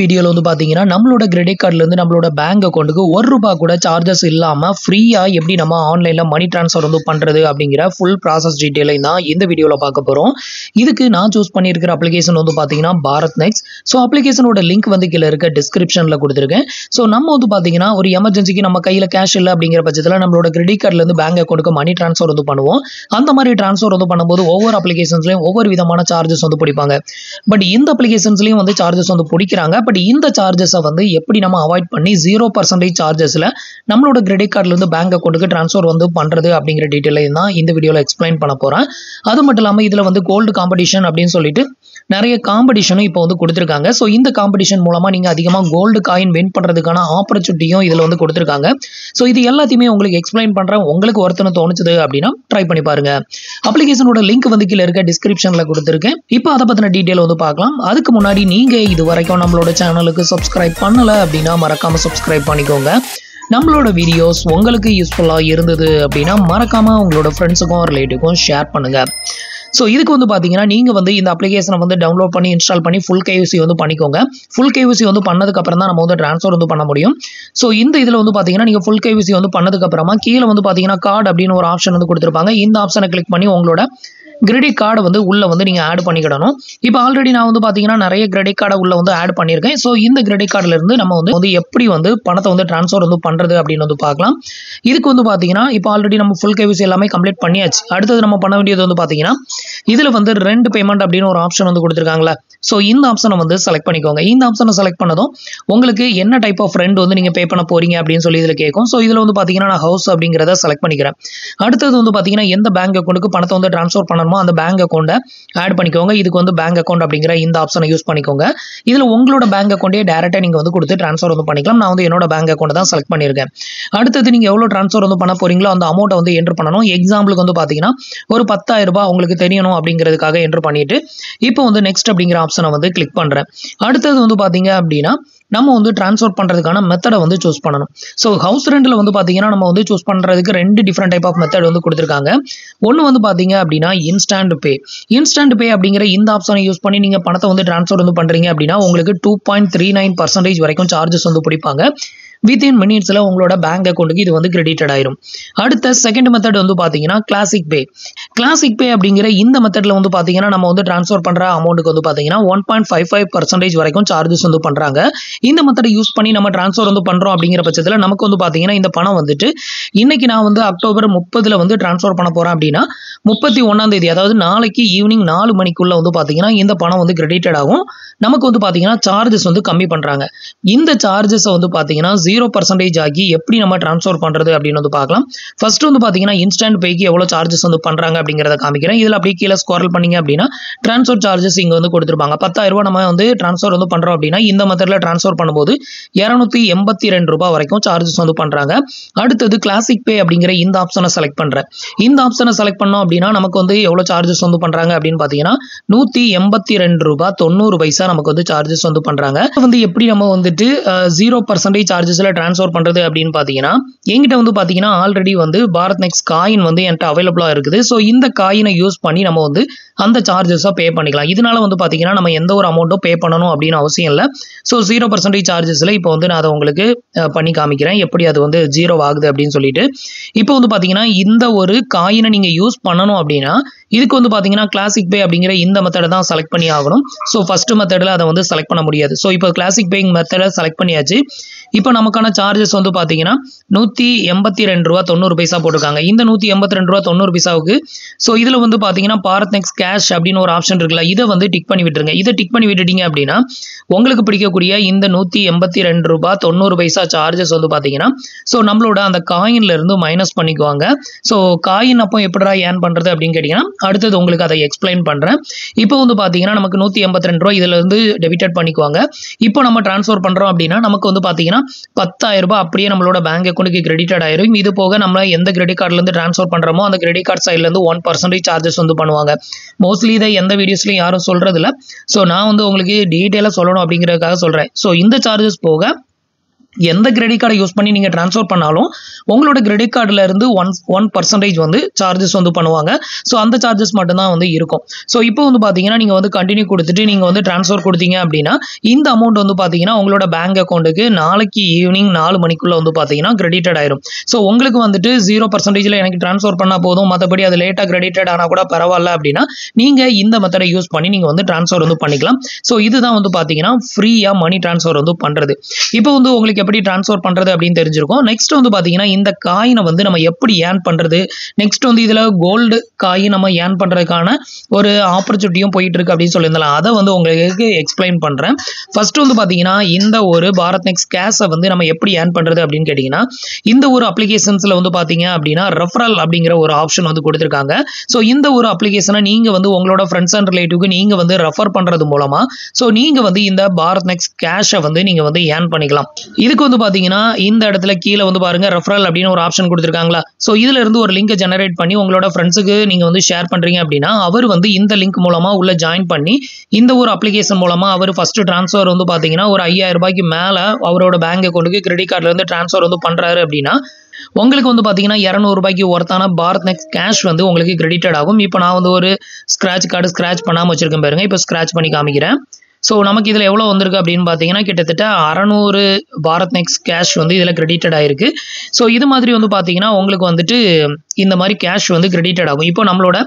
video la வந்து பாத்தீங்கன்னா நம்மளோட credit card ல இருந்து நம்மளோட bank account க்கு 1 ரூபாய் கூட charges இல்லாம free ஆ எப்படி நம்ம ஆன்லைன்ல money transfer வந்து பண்றது அப்படிங்கற full process detail தான் இந்த வீடியோல பார்க்க போறோம். இதுக்கு நான் choose பண்ணியிருக்கிற application வந்து பாத்தீங்கன்னா BharatNXT. So application ஓட link வந்து கீழ இருக்க description ல கொடுத்திருக்கேன். So நம்ம வந்து பாத்தீங்கன்னா ஒரு emergency க்கு நம்ம கையில cash இல்ல அப்படிங்கற பட்சத்துல நம்மளோட credit card ல இருந்து bank account க்கு money transfer வந்து பண்ணுவோம். அந்த மாதிரி transfer வந்து பண்ணும்போது over applications ல over விதமான charges வந்து பிடிப்பாங்க. But இந்த applications ல வந்து charges வந்து பிடிக்கறாங்க. But இந்த charges வந்து எப்படி நம்ம அவாய்ட் பண்ணி 0% charges ல நம்மளோட credit card ல இருந்து bank account க்கு transfer வந்து பண்றது அப்படிங்கற detail தான் இந்த வீடியோல explain பண்ண போறேன். அது மட்டும் இல்லாம இதுல வந்து gold competition அப்படினு சொல்லிட்டு நிறைய காம்படிஷனும் இப்போ வந்து கொடுத்திருக்காங்க. சோ இந்த காம்படிஷன் மூலமா நீங்க அதிகமா gold coin win பண்றதுக்கான opportunityயும் இதுல வந்து கொடுத்திருக்காங்க. சோ இது எல்லாத்தையுமே உங்களுக்கு explain பண்றேன். உங்களுக்கு ஒருத்தன தோணுச்சது அப்படினா ட்ரை பண்ணி பாருங்க. அப்ளிகேஷனோட லிங்க் வந்து கீழ இருக்க descriptionல கொடுத்திருக்கேன். இப்போ அத பத்தின டீடைல் வந்து பார்க்கலாம். அதுக்கு முன்னாடி நீங்க இதுவரைக்கும் நம்மளோட சேனலுக்கு subscribe பண்ணல அப்படினா மறக்காம subscribe பண்ணிக்கோங்க. நம்மளோட வீடியோஸ் உங்களுக்கு யூஸ்புல்லா இருந்தது அப்படினா மறக்காம உங்களோட ஃப்ரெண்ட்ஸ்க்கும் ரிலேட்டிவ்க்கும் ஷேர் பண்ணுங்க. So இதுக்கு வந்து பாத்தீங்கன்னா நீங்க வந்து இந்த அப்ளிகேஷனை வந்து டவுன்லோட் பண்ணி இன்ஸ்டால் பண்ணி full KYC வந்து பண்ணிக்கோங்க. Full KYC வந்து பண்ணதுக்கு அப்புறம் தான் நம்ம வந்து ட்ரான்ஸ்ஃபர் வந்து பண்ண முடியும். சோ இந்த இதுல வந்து பாத்தீங்கன்னா நீங்க full KYC வந்து பண்ணதுக்கு அப்புறமா கீழ வந்து பாத்தீங்கன்னா கார்டு அப்படின ஒரு ஆப்ஷன் வந்து கொடுத்திருப்பாங்க. இந்த ஆப்ஷனை கிளிக் பண்ணி உங்களோட credit card வந்து உள்ள வந்து நீங்க ஆட் பண்ணிக்கடணும். இப்போ ஆல்ரெடி நான் வந்து பாத்தீங்கன்னா நிறைய credit card உள்ள வந்து ஆட் பண்ணிருக்கேன். சோ இந்த credit card ல இருந்து நம்ம வந்து எப்படி வந்து பணத்தை வந்து ட்ரான்ஸ்ஃபர் வந்து பண்றது அப்படினு வந்து பார்க்கலாம். இதுக்கு வந்து பாத்தீங்கன்னா இப்போ ஆல்ரெடி நம்ம full KYC எல்லாமே கம்ப்ளீட் பண்ணியாச்சு. அடுத்து நம்ம பண்ண வேண்டியது வந்து பாத்தீங்கன்னா இதுல வந்து ரெண்டு பேமெண்ட் அப்படின ஒரு ஆப்ஷன் வந்து கொடுத்திருக்காங்கல. சோ இந்த ஆப்ஷனை வந்து செலக்ட் பண்ணிக்கோங்க. இந்த ஆப்ஷனை செலக்ட் பண்ணதும் உங்களுக்கு என்ன டைப் ஆஃப் ரெண்ட் வந்து நீங்க பே பண்ண போறீங்க அப்படினு சொல்லி இதுல கேக்கும். சோ இதுல வந்து பாத்தீங்கன்னா நான் ஹவுஸ் அப்படிங்கறத செலக்ட் பண்ணிக்கிறேன். அடுத்து வந்து பாத்தீங்கன்னா எந்த bank accountக்கு பணத்தை வந்து ட்ரான்ஸ்ஃபர் பண்ண அந்த bank account add பண்ணிக்கோங்க. இதுக்கு வந்து bank account அப்படிங்கற இந்த ஆப்ஷனை யூஸ் பண்ணிக்கோங்க. இதுல உங்களோட bank account-ஐ டைரக்டா நீங்க வந்து கொடுத்து ட்ரான்ஸ்ஃபர் வந்து பண்ணிக்கலாம். நான் வந்து என்னோட bank account தான் செலக்ட் பண்ணிருக்கேன். அடுத்து நீங்க எவ்வளவு ட்ரான்ஸ்ஃபர் வந்து பண்ண போறீங்களோ அந்த அமௌண்ட வந்து என்டர் பண்ணனும். எக்ஸாம்பிளுக்கு வந்து பாத்தீங்கன்னா ஒரு 10000 ரூபாய் உங்களுக்கு தெரியணும் அப்படிங்கிறதுக்காக என்டர் பண்ணிட்டு இப்போ வந்து நெக்ஸ்ட் அப்படிங்கற ஆப்ஷனை வந்து கிளிக் பண்றேன். அடுத்து வந்து பாத்தீங்க அப்படினா நம்ம வந்து ட்ரான்ஸ்ஃபர் பண்றதுக்கான மெத்தட வந்து चूஸ் பண்ணனும். சோ ஹவுஸ் ரென்ட்ல வந்து பாத்தீங்கன்னா நம்ம வந்து चूஸ் பண்றதுக்கு ரெண்டு டிஃபரண்ட் டைப் ஆஃப் மெத்தட் வந்து கொடுத்திருக்காங்க. ஒன்னு வந்து பாத்தீங்க அப்படினா instant pay அப்படிங்கற இந்த ஆப்ஷனை யூஸ் பண்ணி நீங்க பணத்தை வந்து ட்ரான்ஸ்ஃபர் வந்து பண்றீங்க அப்படினா உங்களுக்கு 2.39% வரைக்கும் சார்ஜஸ் வந்து பிடிப்பாங்க. within minutesல உங்களோட bank accountக்கு இது வந்து credited ஆயிடும். அடுத்து செகண்ட் மெத்தட் வந்து பாத்தீங்கன்னா classic pay அப்படிங்கற இந்த மெத்தட்ல வந்து பாத்தீங்கன்னா நம்ம வந்து ட்ரான்ஸ்ஃபர் பண்ற அமௌண்ட்க்கு வந்து பாத்தீங்கன்னா 1.55% வரைக்கும் சார்ஜஸ் வந்து பண்றாங்க. இந்த மெத்தட யூஸ் பண்ணி நம்ம ட்ரான்ஸ்ஃபர் வந்து பண்றோம் அப்படிங்கற பட்சத்துல நமக்கு வந்து பாத்தீங்கன்னா இந்த பணம் வந்துட்டு இன்னைக்கு நான் வந்து அக்டோபர் 30ல வந்து ட்ரான்ஸ்ஃபர் பண்ண போறேன் அப்படினா 31ஆம் தேதி அதாவது நாளைக்கு ஈவினிங் 4 மணிக்குள்ள வந்து பாத்தீங்கன்னா இந்த பணம் வந்து credited ஆகும். நமக்கு வந்து பாத்தீங்கன்னா சார்ஜஸ் வந்து கம்மி பண்றாங்க. இந்த சார்ஜஸ் வந்து பாத்தீங்கன்னா 0% ஆகி எப்படி நம்ம ட்ரான்ஸ்ஃபர் பண்றது அப்படினு வந்து பார்க்கலாம். ஃபர்ஸ்ட் வந்து பாத்தீங்கன்னா இன்ஸ்டன்ட் பேக்கு எவ்வளவு சார்ஜஸ் வந்து பண்றாங்க அப்படிங்கறத காமிக்கிறேன். இதுல அப்படியே கீழ ஸ்க்ரோல் பண்ணீங்க அப்படினா ட்ரான்ஸ்ஃபர் சார்ஜஸ் இங்க வந்து கொடுத்திருப்பாங்க. 10000 ரூபாய் நம்ம வந்து ட்ரான்ஸ்ஃபர் வந்து பண்றோம் அப்படினா இந்த மெத்தட்ல ட்ரான்ஸ்ஃபர் பண்ணும்போது 282 ரூபாய் வரைக்கும் சார்ஜஸ் வந்து பண்றாங்க. அடுத்து கிளாசிக் பே அப்படிங்கற இந்த ஆப்ஷனை செலக்ட் பண்றேன். இந்த ஆப்ஷனை செலக்ட் பண்ணோம் அப்படினா நமக்கு வந்து எவ்வளவு சார்ஜஸ் வந்து பண்றாங்க அப்படினு பாத்தீங்கன்னா 182 ரூபாய் 90 பைசா நமக்கு வந்து சார்ஜஸ் வந்து பண்றாங்க. வந்து எப்படி நம்ம வந்துட்டு 0% சார்ஜஸ் ட்ரான்ஸ்ஃபர் பண்றது அப்படினு பாத்தீங்கன்னா என்கிட்ட வந்து பாத்தீங்கன்னா ஆல்ரெடி வந்து BharatNXT காயின் வந்து என்கிட்ட அவேலபிளா இருக்குது. சோ இந்த காயினை யூஸ் பண்ணி நம்ம வந்து அந்த சார்ஜஸ பே பண்ணிக்கலாம். இதனால வந்து பாத்தீங்கன்னா நம்ம எந்த ஒரு அமௌண்ட்டும் பே பண்ணனும் அப்படின அவசியம் இல்ல. சோ 0% சார்ஜஸ்ல இப்போ வந்து நான் அதை உங்களுக்கு பண்ணி காமிக்கிறேன் எப்படி அது வந்து 0 ஆகுது அப்படினு சொல்லிட்டு. இப்போ வந்து பாத்தீங்கன்னா இந்த ஒரு காயினை நீங்க யூஸ் பண்ணனும் அப்படினா இதுக்கு வந்து பாத்தீங்கன்னா கிளாசிக் பே அப்படிங்கற இந்த மெத்தட தான் செலக்ட் பண்ணி ஆகணும். சோ ஃபர்ஸ்ட் மெத்தட்ல அதை வந்து செலக்ட் பண்ண முடியாது. சோ இப்போ கிளாசிக் பேயிங் மெத்தட செலக்ட் பண்ணியாச்சு. இப்போ நமக்கான சார்ஜஸ் வந்து பாத்தீங்கன்னா 182 ரூபாய் 90 பைசா போட்டுருக்காங்க. இந்த 182 ரூபாய் 90 பைசாவுக்கு சோ இதுல வந்து பாத்தீங்கன்னா BharatNXT கேஷ் அப்படின ஒரு ஆப்ஷன் இருக்குல. இத வந்து டிக் பண்ணி விட்டுருங்க. இத டிக் பண்ணி விட்டுட்டீங்க அப்படினா உங்களுக்கு பிடிக்கக்கூடிய இந்த 182 ரூபாய் 90 பைசா சார்ஜஸ் வந்து பாத்தீங்கன்னா சோ நம்மளோட அந்த காயின்ல இருந்து மைனஸ் பண்ணிக்குவாங்க. சோ காயின் அப்போ எப்படிடா ஏர்ன் பண்றது அப்படினு கேட்டிங்கனா அடுத்து உங்களுக்கு அதை எக்ஸ்பிளைன் பண்றேன். இப்போ வந்து பாத்தீங்கன்னா நமக்கு 182 ரூபாய் இதுல இருந்து டெபிட்டட் பண்ணிக்குவாங்க. இப்போ நம்ம ட்ரான்ஸ்ஃபர் பண்றோம் அப்படினா நமக்கு வந்து பாத்தீங்கன்னா 10000 ரூபாய் அப்படியே நம்மளோட பேங்க் அக்கவுண்ட்க்கு credited ஆயிரும். இது போக நம்ம எந்த credit cardல இருந்து ட்ரான்ஸ்ஃபர் பண்றோமோ அந்த credit card சைடுல இருந்து 1% சார்ஜஸ் வந்து பண்ணுவாங்க. மோஸ்ட்லி இத எந்த வீடியோஸ்லயும் யாரும் சொல்றது இல்ல. சோ நான் வந்து உங்களுக்கு டீடைலா சொல்லணும் அப்படிங்கறதுக்காக சொல்றேன். சோ இந்த சார்ஜஸ் போக எந்த கிரெடிட் கார்டை யூஸ் பண்ணி நீங்க ட்ரான்ஸ்ஃபர் பண்ணாலும் உங்களோட கிரெடிட் கார்டுல இருந்து 1% வந்து சார்ஜஸ் வந்து பண்ணுவாங்க. ஸோ அந்த சார்ஜஸ் மட்டும் தான் வந்து இருக்கும். ஸோ இப்போ வந்து பாத்தீங்கன்னா நீங்க வந்து கண்டினியூ கொடுத்துட்டு நீங்க வந்து ட்ரான்ஸ்ஃபர் கொடுத்தீங்க அப்படின்னா இந்த அமௌண்ட் வந்து பாத்தீங்கன்னா உங்களோட பேங்க் அக்கௌண்ட்டுக்கு நாளைக்கு ஈவினிங் 4 மணிக்குள்ள வந்து பாத்தீங்கன்னா கிரெடிட்டட் ஆயிரும். ஸோ உங்களுக்கு வந்துட்டு 0%ல எனக்கு ட்ரான்ஸ்ஃபர் பண்ணா போதும், மற்றபடி அது லேட்டா கிரெடிட்டட் ஆனா கூட பரவாயில்ல அப்படின்னா நீங்க இந்த மெத்தடை யூஸ் பண்ணி நீங்க வந்து ட்ரான்ஸ்ஃபர் வந்து பண்ணிக்கலாம். ஸோ இதுதான் வந்து பாத்தீங்கன்னா ஃப்ரீயா மணி ட்ரான்ஸ்ஃபர் வந்து பண்றது. இப்போ வந்து உங்களுக்கு எப்படி ட்ரான்ஸ்ஃபர் பண்றது அப்படின்னு தெரிஞ்சிருக்கும். நெக்ஸ்ட் வந்து பாத்தீங்கன்னா இந்த காயினை வந்து நம்ம எப்படி ஏர்ன் பண்றது, நெக்ஸ்ட் வந்து இதுல கோல்டு காயின் நம்ம ஏர்ன் பண்றதுக்கான ஒரு ஆப்பர்ச்சுனிட்டியும் போயிட்டு இருக்கு அப்படின்னு சொல்லியிருந்தாலும் அதை வந்து உங்களுக்கு எக்ஸ்பிளைன் பண்றேன். ஃபர்ஸ்ட் வந்து பாத்தீங்கன்னா இந்த ஒரு பாரத் நெக்ஸ்ட் கேஷை வந்து நம்ம எப்படி ஏர்ன் பண்றது அப்படின்னு கேட்டீங்கன்னா இந்த ஒரு அப்ளிகேஷன்ஸ்ல வந்து பாத்தீங்க அப்படின்னா ரெஃபரல் அப்படிங்கிற ஒரு ஆப்ஷன் வந்து கொடுத்துருக்காங்க. ஸோ இந்த ஒரு அப்ளிகேஷனை நீங்க வந்து உங்களோட ஃப்ரெண்ட்ஸ் அண்ட் ரிலேட்டிவ்க்கு நீங்க வந்து ரெஃபர் பண்றது மூலமா ஸோ நீங்க வந்து இந்த பாரத் நெக்ஸ்ட் கேஷை வந்து நீங்க வந்து ஏர்ன் பண்ணிக்கலாம். இதுக்கு வந்து பாத்தீங்கன்னா இந்த இடத்துல கீழே வந்து பாருங்க ரெஃபரல் அப்படின்னு ஒரு ஆப்ஷன் கொடுத்துருக்காங்களா. ஸோ இதுல இருந்து ஒரு லிங்க் ஜெனரேட் பண்ணி உங்களோட ஃப்ரெண்ட்ஸுக்கு நீங்க வந்து ஷேர் பண்றீங்க அப்படின்னா அவர் வந்து இந்த லிங்க் மூலமா உள்ள ஜாயின் பண்ணி இந்த ஒரு அப்ளிகேஷன் மூலமா அவர் ஃபர்ஸ்ட் டிரான்ஸ்ஃபர் வந்து பாத்தீங்கன்னா ஒரு 5000 ரூபாய்க்கு மேல அவரோட பேங்க் அக்கௌண்ட்டுக்கு கிரெடிட் கார்டுல இருந்து டிரான்ஸ்ஃபர் வந்து பண்றாரு அப்படின்னா உங்களுக்கு வந்து பாத்தீங்கன்னா 200 ரூபாய்க்கு ஒர்த்தான பாரத் நெக்ஸ்ட் கேஷ் வந்து உங்களுக்கு கிரெடிட்டட் ஆகும். இப்போ நான் வந்து ஒரு ஸ்கிராட்ச் கார்டு ஸ்கிராட்ச் பண்ணாம வச்சிருக்கேன் பாருங்க, இப்போ ஸ்கிராட்ச் பண்ணி காமிக்கிறேன். ஸோ நமக்கு இதில் எவ்வளோ வந்திருக்கு அப்படின்னு பார்த்தீங்கன்னா கிட்டத்தட்ட 600 பாரத் நெக்ஸ்ட் கேஷ் வந்து இதில் கிரெடிட்டட் ஆயிருக்கு. ஸோ இது மாதிரி வந்து பார்த்தீங்கன்னா உங்களுக்கு வந்துட்டு இந்த மாதிரி கேஷ் வந்து கிரெடிட்டட் ஆகும். இப்போ நம்மளோட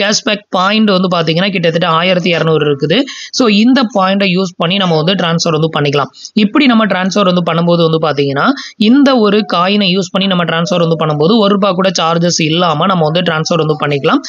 கேஷ்பேக் பாயிண்ட் வந்து பார்த்தீங்கன்னா கிட்டத்தட்ட 1200 இருக்குது. ஸோ இந்த பாயிண்டை யூஸ் பண்ணி நம்ம வந்து டிரான்ஸ்ஃபர் வந்து பண்ணிக்கலாம். இப்படி நம்ம டிரான்ஸ்ஃபர் வந்து பண்ணும்போது வந்து பார்த்தீங்கன்னா இந்த ஒரு காயினை யூஸ் பண்ணி நம்ம டிரான்ஸ்ஃபர் வந்து பண்ணும்போது ₹1 கூட சார்ஜஸ் இல்லாமல் நம்ம வந்து டிரான்ஸ்ஃபர் வந்து பண்ணிக்கலாம்.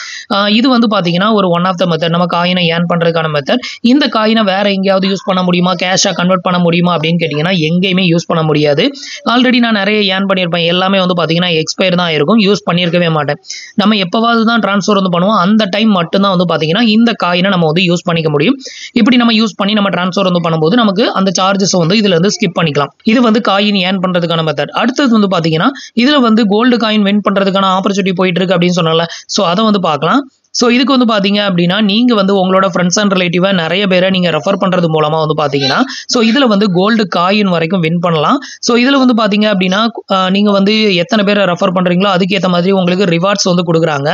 இது வந்து பார்த்தீங்கன்னா ஒரு ஒன் ஆஃப் த மெத்தட், நம்ம காயினை ஏர்ன் பண்ணுறதுக்கான மெத்தட். இந்த காயினை வேற எங்கேயாவது யூஸ் பண்ண முடியுமா, கேஷா கன்வெர்ட் பண்ண முடியுமா அப்படின்னு கேட்டீங்கன்னா எங்கேயுமே யூஸ் பண்ண முடியாது. ஆல்ரெடி நான் நிறைய ஏர்ன் பண்ணியிருப்பேன், எல்லாமே வந்து பார்த்தீங்கன்னா எக்ஸ்பயர் தான் இருக்கும், யூஸ் பண்ணியிருக்கவே மாட்டேன். நம்ம எப்பவாவது தான் டிரான்ஸ்ஃபர் வந்து பண்ணுவோம், அந்த டைம் மட்டும் தான் வந்து பாத்தீங்கன்னா இந்த காயினை நம்ம வந்து யூஸ் பண்ணிக்க முடியும். இப்படி நம்ம யூஸ் பண்ணி நம்ம டிரான்ஸ்ஃபர் வந்து பண்ணும்போது நமக்கு அந்த சார்ஜஸ் வந்து இதுல இருந்து ஸ்கிப் பண்ணிக்கலாம். இது வந்து காயின் ஏர்ன் பண்றதுக்கான மெத்தட். அடுத்தது வந்து பாத்தீங்கன்னா இதுல வந்து கோல்டு காயின் வின் பண்றதுக்கான ஆப்பர்ச்சுனிட்டி போயிட்டு இருக்கு அப்படின்னு சொன்னால, சோ அதை வந்து பார்க்கலாம். ஸோ இதுக்கு வந்து பார்த்தீங்க அப்படின்னா நீங்கள் வந்து உங்களோட ஃப்ரெண்ட்ஸ் அண்ட் ரிலேட்டிவாக நிறைய பேரை நீங்கள் ரெஃபர் பண்ணுறது மூலமாக வந்து பார்த்தீங்கன்னா ஸோ இதில் வந்து கோல்டு காயின் வரைக்கும் வின் பண்ணலாம். ஸோ இதில் வந்து பார்த்தீங்க அப்படின்னா நீங்கள் வந்து எத்தனை பேரை ரெஃபர் பண்ணுறீங்களோ அதுக்கேற்ற மாதிரி உங்களுக்கு ரிவார்ட்ஸ் வந்து கொடுக்குறாங்க.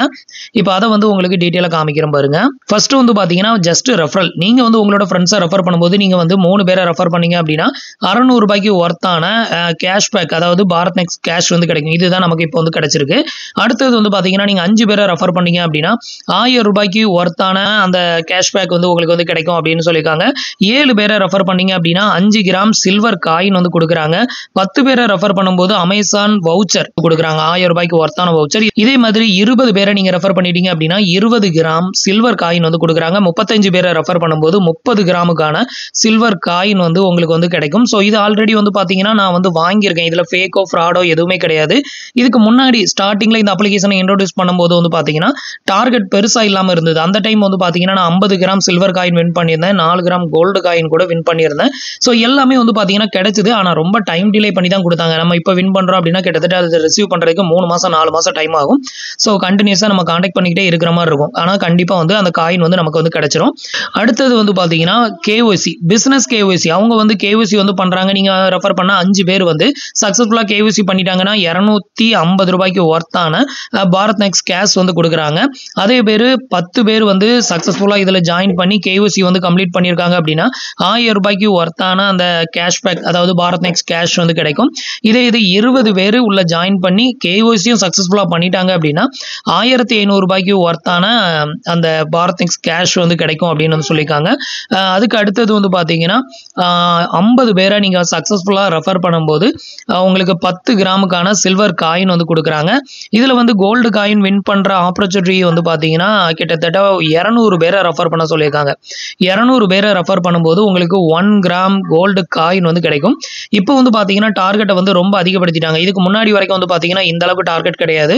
இப்போ அதை வந்து உங்களுக்கு டீட்டெயிலாக காமிக்கிறேன் பாருங்க. ஃபர்ஸ்ட் வந்து பார்த்தீங்கன்னா ஜஸ்ட் ரெஃபரல், நீங்கள் வந்து உங்களோட ஃப்ரெண்ட்ஸை ரெஃபர் பண்ணும்போது நீங்கள் வந்து 3 பேரை ரெஃபர் பண்ணீங்க அப்படின்னா ₹600 ஒர்த்தான கேஷ்பேக், அதாவது பாரத் நெக்ஸ்ட் கேஷ் வந்து கிடைக்கும். இதுதான் நமக்கு இப்போ வந்து கிடைச்சிருக்கு. அடுத்தது வந்து பார்த்தீங்கன்னா நீங்கள் 5 பேரை ரெஃபர் பண்ணீங்க அப்படின்னா ₹1000 ஒர்த்தான அந்த கேஷ்பேக் வந்து உங்களுக்கு வந்து கிடைக்கும் அப்படின்னு சொல்லியிருக்காங்க. 7 பேரை ரெஃபர் பண்ணீங்க அப்படின்னா 5 கிராம் சில்வர் காயின் வந்து கொடுக்குறாங்க. 10 பேரை ரெஃபர் பண்ணும்போது அமேசான் வவுச்சர் கொடுக்குறாங்க, ₹1000 ஒர்த்தான வவுச்சர். இதே மாதிரி 20 பேரை நீங்க ரெஃபர் பண்ணிட்டீங்க அப்படின்னா 20 கிராம் சில்வர் காயின் வந்து கொடுக்குறாங்க. 35 பேரை ரெஃபர் பண்ணும்போது 30 கிராமுக்கான சில்வர் காயின் வந்து உங்களுக்கு வந்து கிடைக்கும். ஸோ இது ஆல்ரெடி வந்து பாத்தீங்கன்னா நான் வந்து வாங்கியிருக்கேன், இதுல ஃபேக்கோ ஃப்ராடோ எதுவுமே கிடையாது. இதுக்கு முன்னாடி ஸ்டார்டிங்ல இந்த அப்ளிகேஷனை இன்ட்ரோடியூஸ் பண்ணும்போது வந்து பாத்தீங்கன்னா டார்கெட் பெருசா இல்லாம இருந்தது. அந்த டைம் வந்து பாத்தீங்கன்னா நான் 50 கிராம் சில்வர் காயின் வின் பண்ணியிருந்தேன், 4 கிராம் கோல்டு காயின் கூட வின் பண்ணியிருந்தேன். ஸோ எல்லாமே வந்து பாத்தீங்கன்னா கிடைச்சது, ஆனா ரொம்ப டைம் டிலே பண்ணி தான் கொடுத்தாங்க. நம்ம இப்போ வின் பண்றோம் அப்படின்னா கிட்டத்தட்ட அது ரிசீவ் பண்றதுக்கு 3 மாசம் 4 மாசம் டைம் ஆகும். ஸோ கண்டினியூஸா நம்ம கான்டாக்ட் பண்ணிக்கிட்டே இருக்கிற மாதிரி இருக்கும், ஆனா கண்டிப்பா வந்து அந்த காயின் வந்து நமக்கு வந்து கிடைச்சிரும். அடுத்தது வந்து பாத்தீங்கன்னா KYC, பிசினஸ் KYC. அவங்க வந்து KYC வந்து பண்றாங்க. நீங்க ரெஃபர் பண்ண 5 பேர் வந்து சக்சஸ்ஃபுல்லா KYC பண்ணிட்டாங்கன்னா ₹250 ஒர்த்தான பாரத் நெக்ஸ்ட் கேஷ் வந்து கொடுக்குறாங்க. அதே பேரு 10 பேர் வந்து சக்சஸ்ஃபுல்லா இதுல ஜாயின் பண்ணி KYC வந்து கம்ப்ளீட் பண்ணிருக்காங்க அப்படின்னா ₹1000 ஒர்த்தான அந்த கேஷ்பேக், அதாவது பாரத் நெக்ஸ்ட் கேஷ் வந்து கிடைக்கும். இதே இது 20 பேர் உள்ள ஜாயின் பண்ணி KYCயும் சக்சஸ்ஃபுல்லா பண்ணிட்டாங்க அப்படின்னா ₹1500 ஒர்த்தான அந்த பாரத் நெக்ஸ்ட் கேஷ் வந்து கிடைக்கும் அப்படின்னு வந்து சொல்லியிருக்காங்க. அதுக்கு அடுத்தது வந்து பாத்தீங்கன்னா 50 பேரை நீங்க சக்சஸ்ஃபுல்லா ரெஃபர் பண்ணும்போது உங்களுக்கு 10 கிராமுக்கான சில்வர் காயின் வந்து கொடுக்குறாங்க. இதுல வந்து கோல்டு காயின் வின் பண்ற ஆப்பர்ச்சுனிட்டி வந்து பாத்தீங்கன்னா கிட்டத்தட்ட 200 பேரை ரெஃபர் பண்ண சொல்லியிருக்காங்க. 200 பேரை ரெஃபர் பண்ணும்போது உங்களுக்கு 1 கிராம் கோல்டு காயின் வந்து கிடைக்கும். இப்போ வந்து பாத்தீங்கன்னா டார்கெட்டை வந்து ரொம்ப அதிகப்படுத்திட்டாங்க. இதுக்கு முன்னாடி வரைக்கும் வந்து பாத்தீங்கன்னா இந்த அளவுக்கு டார்கெட் கிடையாது.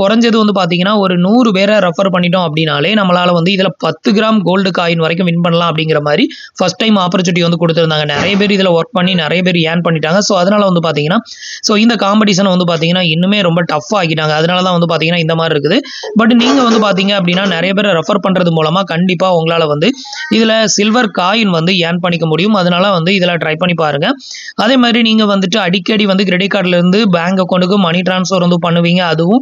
குறைஞ்சது வந்து பாத்தீங்கன்னா ஒரு 100 பேரை ரெஃபர் பண்ணிட்டோம் அப்படின்னாலே நம்மளால வந்து இதுல 10 கிராம் கோல்டு காயின் வரைக்கும் வின் பண்ணலாம் அப்படிங்கிற மாதிரி ஃபர்ஸ்ட் டைம் ஆப்பர்ச்சுனிட்டி வந்து கொடுத்திருந்தாங்க. நிறைய பேர் இதுல ஒர்க் பண்ணி நிறைய பேர் ஏர்ன் பண்ணிட்டாங்க. ஸோ அதனால வந்து பாத்தீங்கன்னா ஸோ இந்த காம்படிஷன் வந்து பாத்தீங்கன்னா இன்னுமே ரொம்ப டஃப் ஆகிட்டாங்க. அதனாலதான் வந்து பாத்தீங்கன்னா இந்த மாதிரி இருக்குது. பட் நீங்க வந்து பாத்தீங்கன்னா பாத்தீங்க அப்படினா நிறைய பேர் ரெஃபர் பண்றது மூலமா கண்டிப்பா உங்களால வந்து இதுல சில்வர் காயின் வந்து ஏர்ன் பண்ணிக்க முடியும். அதனால வந்து இதல ட்ரை பண்ணி பாருங்க. அதே மாதிரி நீங்க வந்துட்டு அடிக்கடி வந்து கிரெடிட் கார்டுல இருந்து பேங்க் அக்கவுண்டுக்கு மணி ட்ரான்ஸ்ஃபர் வந்து பண்ணுவீங்க, அதுவும்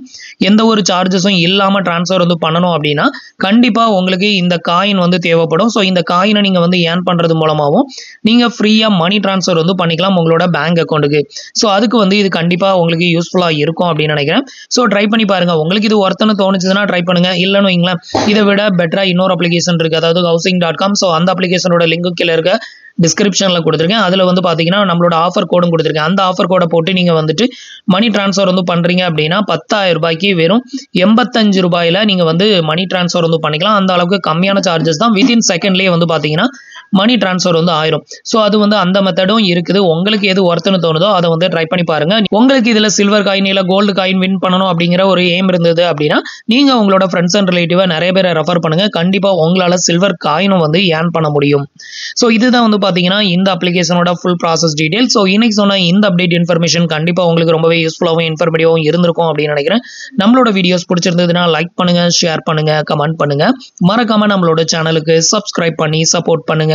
எந்த ஒரு சார்ஜஸும் இல்லாம ட்ரான்ஸ்ஃபர் வந்து பண்ணனும் அப்படினா கண்டிப்பா உங்களுக்கு இந்த காயின் வந்து தேவைப்படும். சோ இந்த காயினை நீங்க வந்து ஏர்ன் பண்றது மூலமாவும் நீங்க ஃப்ரீயா மணி ட்ரான்ஸ்ஃபர் வந்து பண்ணிக்கலாம் உங்களோட பேங்க் அக்கவுண்டுக்கு. சோ அதுக்கு வந்து இது கண்டிப்பா உங்களுக்கு யூஸ்ஃபுல்லா இருக்கும் அப்படி நினைக்கிறேன். சோ ட்ரை பண்ணி பாருங்க. உங்களுக்கு இது ஒர்த்தன தோணுச்சுன்னா ட்ரை பண்ணுங்க. இல்லன்னு வைங்களா இதை விட பெட்டரா இன்னொரு அப்ளிகேஷன் இருக்கு, அதாவது housing.com. சோ அந்த அப்ளிகேஷனோட லிங்க் கீழே இருக்க டிஸ்கிரிப்ஷன்ல கொடுத்துருக்கேன். அதுல வந்து பாத்தீங்கன்னா நம்மளோட ஆஃபர் கோடும் கொடுத்துருக்கேன். அந்த ஆஃபர் கோடை போட்டு நீங்க வந்துட்டு மணி டிரான்ஸ்ஃபர் வந்து பண்றீங்க அப்படின்னா 10,000 ரூபாய்க்கு வெறும் 85 ரூபாயில நீங்க வந்து மணி டிரான்ஸ்ஃபர் வந்து பண்ணிக்கலாம். அந்த அளவுக்கு கம்மியான சார்ஜஸ் தான். வித்தின் செகண்ட்லயே வந்து பாத்தீங்கன்னா மணி டிரான்ஸ்ஃபர் வந்து ஆயிரும். ஸோ அது வந்து அந்த மெத்தடும் இருக்குது. உங்களுக்கு எது ஒர்த்துன்னு தோணுதோ அதை வந்து ட்ரை பண்ணி பாருங்க. உங்களுக்கு இதுல சில்வர் காயின் இல்லை கோல்டு காயின் வின் பண்ணணும் அப்படிங்கிற ஒரு எய்ம் இருந்தது அப்படின்னா நீங்க உங்களோட ஃப்ரெண்ட்ஸ் அண்ட் ரிலேட்டிவா நிறைய பேரை ரெஃபர் பண்ணுங்க. கண்டிப்பா உங்களால சில்வர் காயினும் வந்து ஏர்ன் பண்ண முடியும். ஸோ இதுதான் வந்து பாத்தீங்கன்னா இந்த அப்ளிகேஷனோட ஃபுல் ப்ராசஸ் டீடைல். ஸோ இன்னைக்கு சொன்ன இந்த அப்டேட் இன்ஃபர்மேஷன் கண்டிப்பா உங்களுக்கு ரொம்பவே யூஸ்ஃபுல்லாகவும் இன்ஃபர்மேட்டிவாகவும் இருந்திருக்கும் அப்படின்னு நினைக்கிறேன். நம்மளோட வீடியோஸ் பிடிச்சிருந்ததுன்னா லைக் பண்ணுங்க, ஷேர் பண்ணுங்க, கமெண்ட் பண்ணுங்க. மறக்காம நம்மளோட சேனலுக்கு சப்ஸ்கிரைப் பண்ணி சப்போர்ட் பண்ணுங்க.